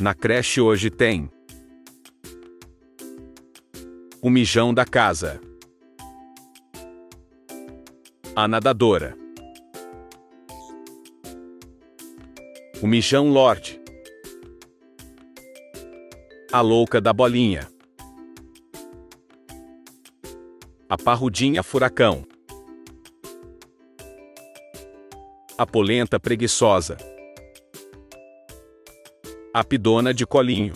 Na creche hoje tem o mijão da casa, a nadadora, o mijão Lorde, a louca da bolinha, a parrudinha furacão, a polenta preguiçosa, a pidona de colinho.